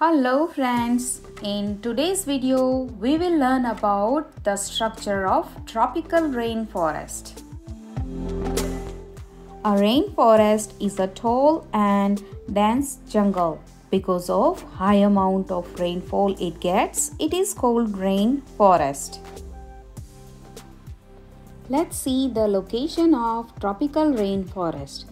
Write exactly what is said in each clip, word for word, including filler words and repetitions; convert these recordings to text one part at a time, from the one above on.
Hello friends, in today's video we will learn about the structure of tropical rainforest. A rainforest is a tall and dense jungle. Because of high amount of rainfall it gets, it is called rainforest. Let's see the location of tropical rainforest.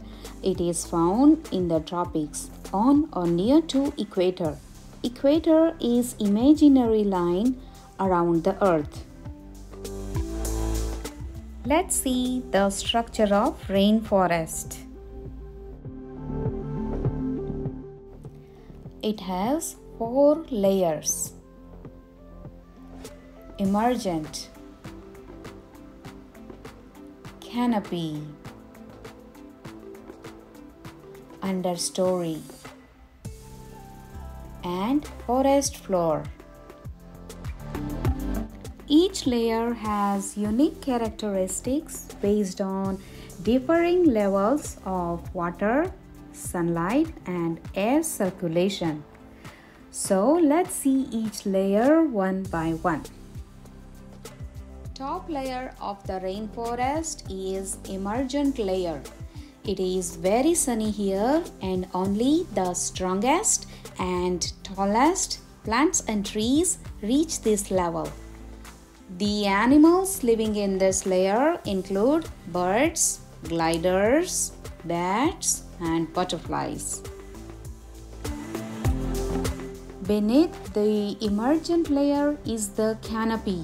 It is found in the tropics on or near to equator. Equator is imaginary line around the earth. Let's see the structure of rainforest. It has four layers. Emergent, canopy, understory, and forest floor. Each layer has unique characteristics based on differing levels of water, sunlight, and air circulation. So let's see each layer one by one. Top layer of the rainforest is emergent layer. It is very sunny here and only the strongest and tallest plants and trees reach this level. The animals living in this layer include birds, gliders, bats, and butterflies. Beneath the emergent layer is the canopy,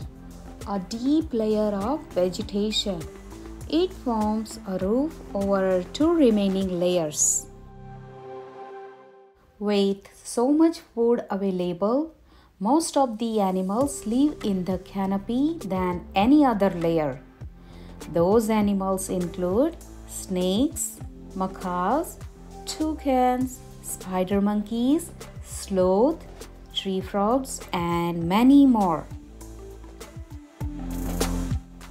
a deep layer of vegetation. It forms a roof over two remaining layers. With so much food available, most of the animals live in the canopy than any other layer. Those animals include snakes, macaws, toucans, spider monkeys, sloth, tree frogs, and many more.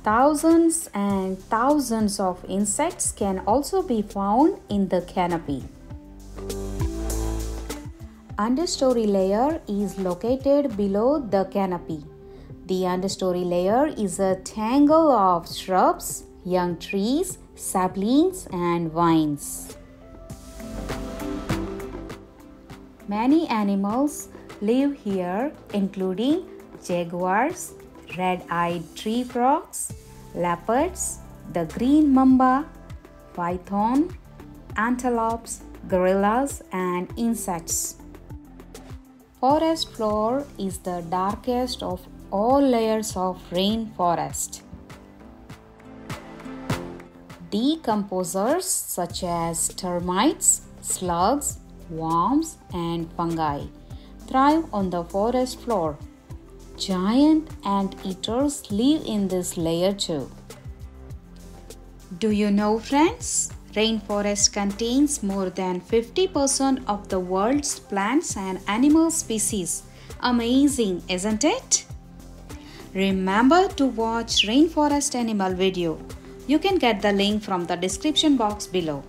Thousands and thousands of insects can also be found in the canopy. Understory layer is located below the canopy. The understory layer is a tangle of shrubs, young trees, saplings, and vines. Many animals live here, including jaguars, red-eyed tree frogs, leopards, the green mamba, python, antelopes, gorillas, and insects. Forest floor is the darkest of all layers of rainforest. Decomposers such as termites, slugs, worms, and fungi thrive on the forest floor. Giant anteaters live in this layer too. Do you know, friends? Rainforest contains more than fifty percent of the world's plants and animal species. Amazing, isn't it? Remember to watch rainforest animal video. You can get the link from the description box below.